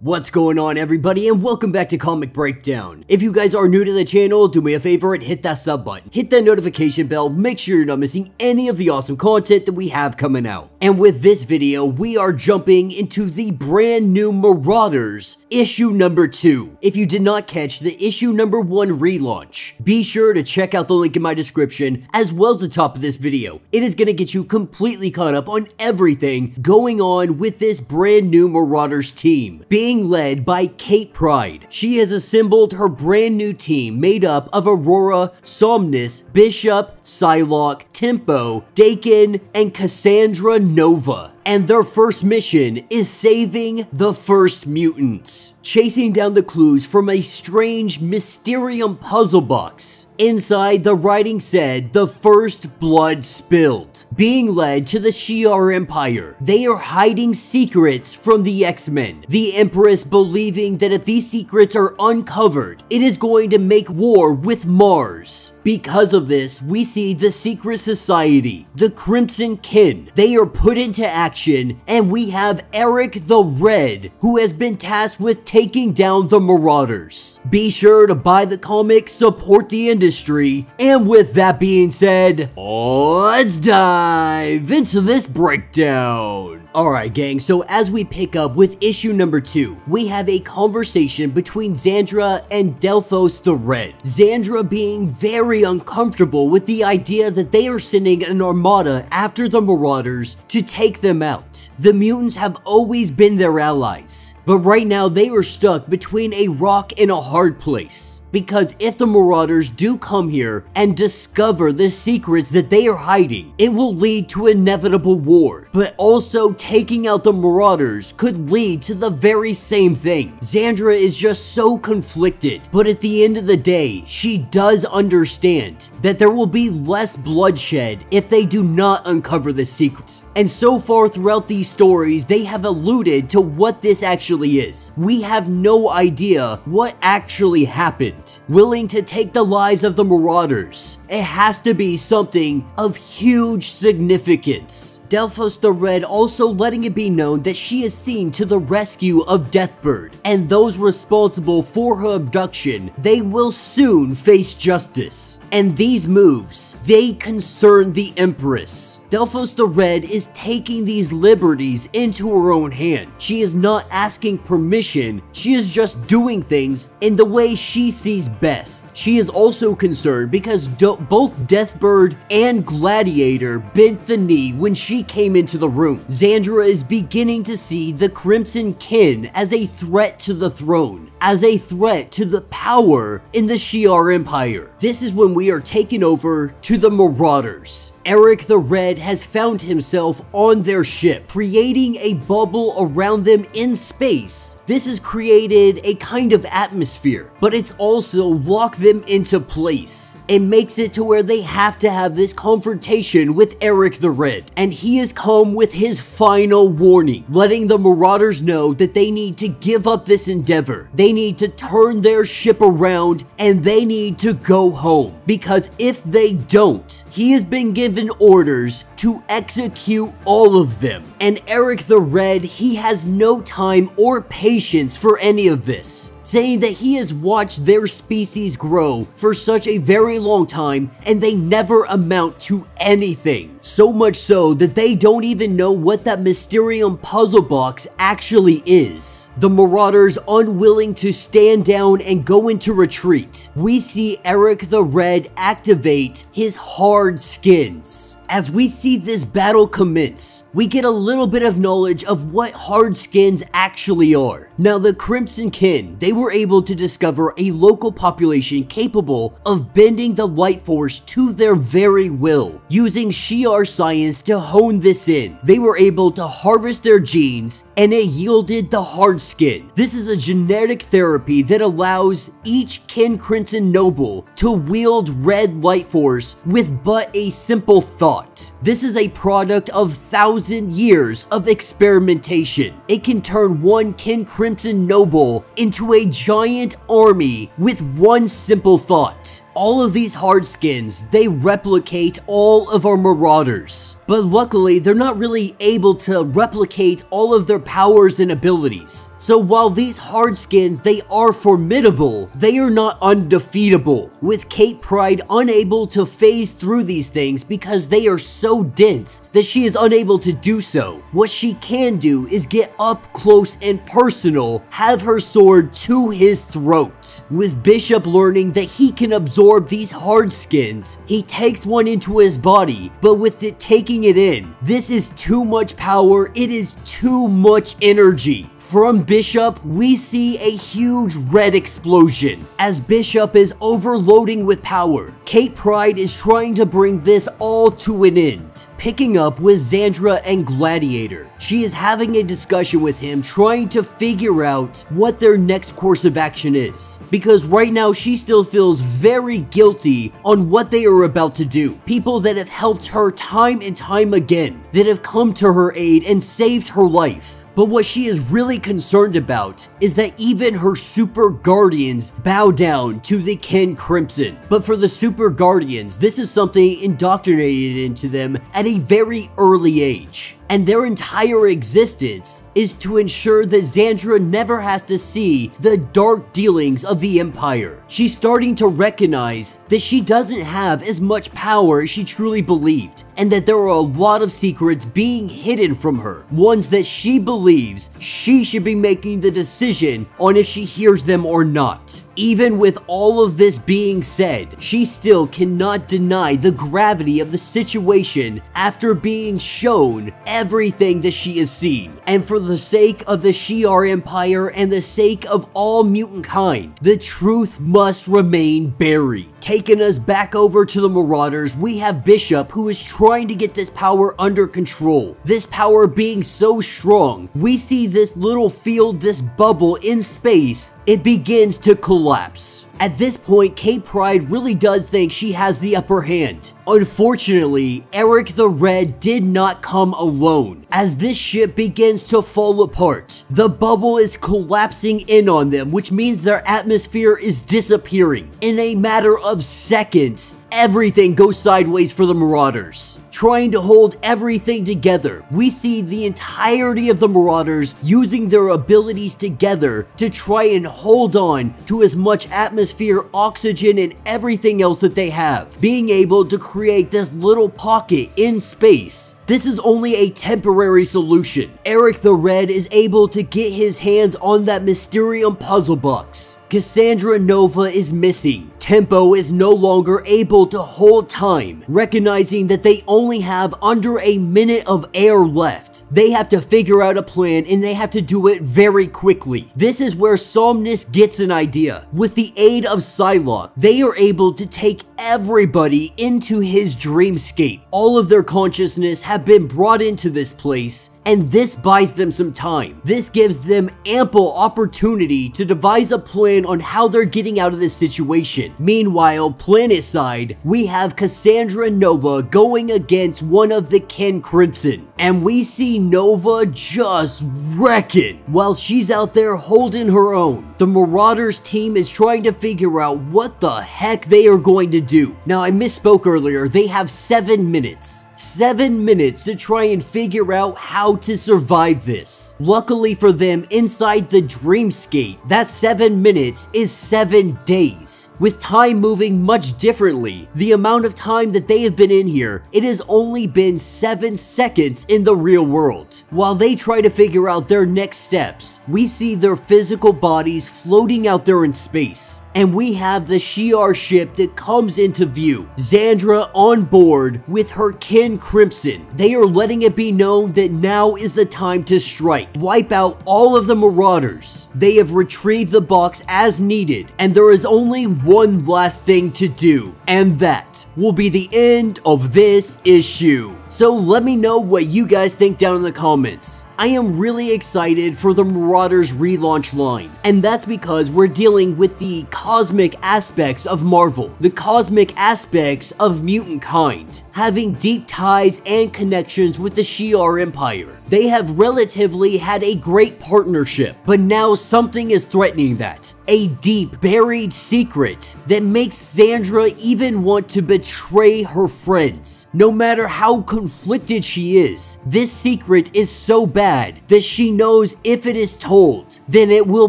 What's going on, everybody, and welcome back to Comic Breakdown. If you guys are new to the channel, do me a favor and hit that sub button, hit that notification bell, make sure you're not missing any of the awesome content that we have coming out. And with this video, we are jumping into the brand new Marauders issue number 2. If you did not catch the issue number 1 relaunch, be sure to check out the link in my description as well as the top of this video. It is going to get you completely caught up on everything going on with this brand new Marauders team, being led by Kate Pryde. She has assembled her brand new team made up of Aurora, Somnus, Bishop, Psylocke, Tempo, Dakin, and Cassandra Nova. And their first mission is saving the first mutants, chasing down the clues from a strange Mysterium puzzle box. Inside, the writing said, "The first blood spilled." Being led to the Shi'ar Empire, they are hiding secrets from the X-Men, the Empress believing that if these secrets are uncovered, it is going to make war with Mars. Because of this, we see the secret society, the Crimson Kin. They are put into action, and we have Eric the Red, who has been tasked with taking down the Marauders. Be sure to buy the comic, support the industry, and with that being said, let's dive into this breakdown. Alright gang, so as we pick up with issue number 2, we have a conversation between Xandra and Delphos the Red. Xandra being very uncomfortable with the idea that they are sending an armada after the Marauders to take them out. The mutants have always been their allies, but right now they are stuck between a rock and a hard place. Because if the Marauders do come here and discover the secrets that they are hiding, it will lead to inevitable war. But also, taking out the Marauders could lead to the very same thing. Xandra is just so conflicted, but at the end of the day, she does understand that there will be less bloodshed if they do not uncover the secrets. And so far throughout these stories, they have alluded to what this actually is. We have no idea what actually happened. Willing to take the lives of the Marauders, it has to be something of huge significance. Delphos the Red also letting it be known that she is seen to the rescue of Deathbird, and those responsible for her abduction, they will soon face justice. And these moves, they concern the Empress. Delphos the Red is taking these liberties into her own hand. She is not asking permission, she is just doing things in the way she sees best. She is also concerned because both Deathbird and Gladiator bent the knee when she came into the room. Xandra is beginning to see the Crimson Kin as a threat to the throne, as a threat to the power in the Shi'ar Empire. This is when we are taken over to the Marauders. Eric the Red has found himself on their ship, creating a bubble around them in space. This has created a kind of atmosphere, but it's also locked them into place. It makes it to where they have to have this confrontation with Eric the Red, and he has come with his final warning, letting the Marauders know that they need to give up this endeavor. They need to turn their ship around, and they need to go home, because if they don't, he has been given orders to execute all of them. And Eric the Red, he has no time or patience for any of this, saying that he has watched their species grow for such a very long time and they never amount to anything. So much so that they don't even know what that Mysterium puzzle box actually is. The Marauders unwilling to stand down and go into retreat, we see Eric the Red activate his hard skins. As we see this battle commence, we get a little bit of knowledge of what hard skins actually are. Now the Crimson Kin, they were able to discover a local population capable of bending the light force to their very will. Using Shi'ar science to hone this in, they were able to harvest their genes and it yielded the hard skin. This is a genetic therapy that allows each Kin Crimson noble to wield red light force with but a simple thought. This is a product of 1,000 years of experimentation. It can turn one Kin Crimson noble into a giant army with one simple thought. all of these hardskins, they replicate all of our Marauders. But luckily, they're not really able to replicate all of their powers and abilities. So while these hardskins, they are formidable, they are not undefeatable, with Kate Pryde unable to phase through these things because they are so dense that she is unable to do so. What she can do is get up close and personal, have her sword to his throat. With Bishop learning that he can absorb these hardskins, he takes one into his body, but with it taking it in. This is too much power, it is too much energy. From Bishop, we see a huge red explosion. As Bishop is overloading with power, Kate Pryde is trying to bring this all to an end. Picking up with Xandra and Gladiator, she is having a discussion with him trying to figure out what their next course of action is. Because right now she still feels very guilty on what they are about to do. People that have helped her time and time again, that have come to her aid and saved her life. But what she is really concerned about is that even her super guardians bow down to the Kin Crimson. But for the super guardians, this is something indoctrinated into them at a very early age. And their entire existence is to ensure that Xandra never has to see the dark dealings of the Empire. She's starting to recognize that she doesn't have as much power as she truly believed, and that there are a lot of secrets being hidden from her, ones that she believes she should be making the decision on if she hears them or not. Even with all of this being said, she still cannot deny the gravity of the situation after being shown everything that she has seen. And for the sake of the Shi'ar Empire and the sake of all mutant kind, the truth must remain buried. Taking us back over to the Marauders, we have Bishop, who is trying to get this power under control. This power being so strong, we see this little field, this bubble in space, it begins to collapse. At this point, Kate Pryde really does think she has the upper hand. Unfortunately, Eric the Red did not come alone. As this ship begins to fall apart, the bubble is collapsing in on them, which means their atmosphere is disappearing. In a matter of seconds, everything goes sideways for the Marauders. Trying to hold everything together, we see the entirety of the Marauders using their abilities together to try and hold on to as much atmosphere, oxygen, and everything else that they have, being able to create this little pocket in space. This is only a temporary solution. Eric the Red is able to get his hands on that Mysterium puzzle box. Cassandra Nova is missing. Tempo is no longer able to hold time, recognizing that they only have under a minute of air left. They have to figure out a plan, and they have to do it very quickly. This is where Somnus gets an idea. With the aid of Psylocke, they are able to take everybody into his dreamscape. All of their consciousness have been brought into this place, and this buys them some time. This gives them ample opportunity to devise a plan on how they're getting out of this situation. Meanwhile, planet side, we have Cassandra Nova going against one of the Kin Crimson. And we see Nova just wrecking while she's out there holding her own. The Marauders team is trying to figure out what the heck they are going to do. Now, I misspoke earlier. They have 7 minutes. 7 minutes to try and figure out how to survive this. Luckily for them, inside the dreamscape, that 7 minutes is 7 days. With time moving much differently, the amount of time that they have been in here, it has only been 7 seconds in the real world. While they try to figure out their next steps, we see their physical bodies floating out there in space. And we have the Shi'ar ship that comes into view. Xandra on board with her Kin Crimson. They are letting it be known that now is the time to strike. Wipe out all of the Marauders. They have retrieved the box as needed, and there is only one last thing to do. And that will be the end of this issue. So let me know what you guys think down in the comments. I am really excited for the Marauders relaunch line, and that's because we're dealing with the cosmic aspects of Marvel, the cosmic aspects of mutant kind, having deep ties and connections with the Shi'ar Empire. They have relatively had a great partnership, but now something is threatening that. A deep, buried secret that makes Xandra even want to betray her friends. No matter how conflicted she is, this secret is so bad that she knows if it is told, then it will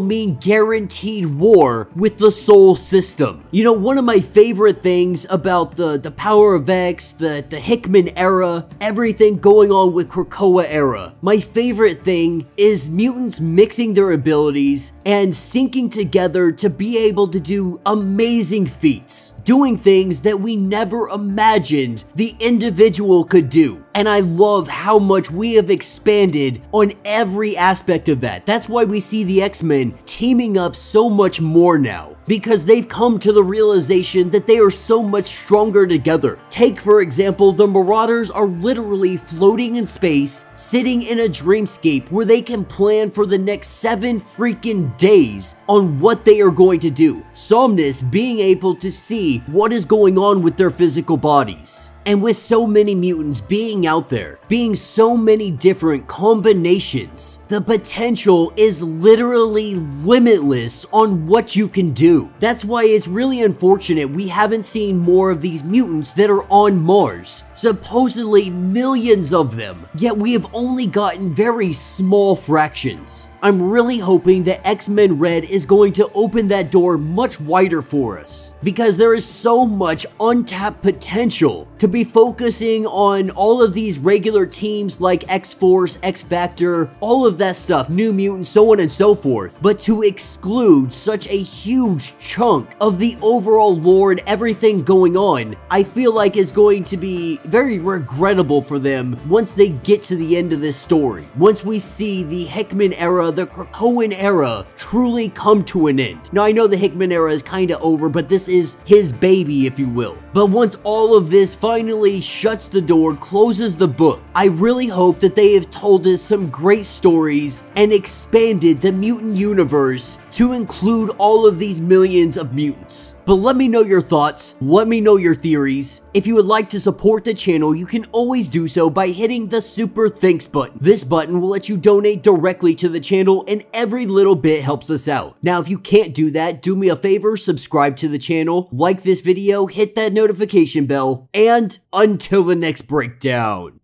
mean guaranteed war with the soul system. You know, one of my favorite things about the Power of X, the Hickman era, everything going on with Krakoa era, my favorite thing is mutants mixing their abilities and syncing together to be able to do amazing feats, doing things that we never imagined the individual could do. And I love how much we have expanded on every aspect of that. That's why we see the X-Men teaming up so much more now, because they've come to the realization that they are so much stronger together. Take, for example, the Marauders are literally floating in space, sitting in a dreamscape where they can plan for the next 7 freaking days on what they are going to do. Somnus being able to see what is going on with their physical bodies. And with so many mutants being out there, being so many different combinations, the potential is literally limitless on what you can do. That's why it's really unfortunate we haven't seen more of these mutants that are on Mars. Supposedly millions of them, yet we have only gotten very small fractions. I'm really hoping that X-Men Red is going to open that door much wider for us, because there is so much untapped potential to be focusing on all of these regular teams like X-Force, X-Factor, all of that stuff, New Mutants, so on and so forth, but to exclude such a huge chunk of the overall lore and everything going on, I feel like is going to be very regrettable for them once they get to the end of this story. Once we see the Hickman era, the Krakoan era, truly come to an end. Now I know the Hickman era is kinda over, but this is his baby, if you will. But once all of this finally shuts the door, closes the book, I really hope that they have told us some great stories and expanded the mutant universe to include all of these millions of mutants. But let me know your thoughts, let me know your theories. If you would like to support the channel, you can always do so by hitting the Super Thanks button. This button will let you donate directly to the channel, and every little bit helps us out. Now if you can't do that, do me a favor, subscribe to the channel, like this video, hit that notification bell, and until the next breakdown.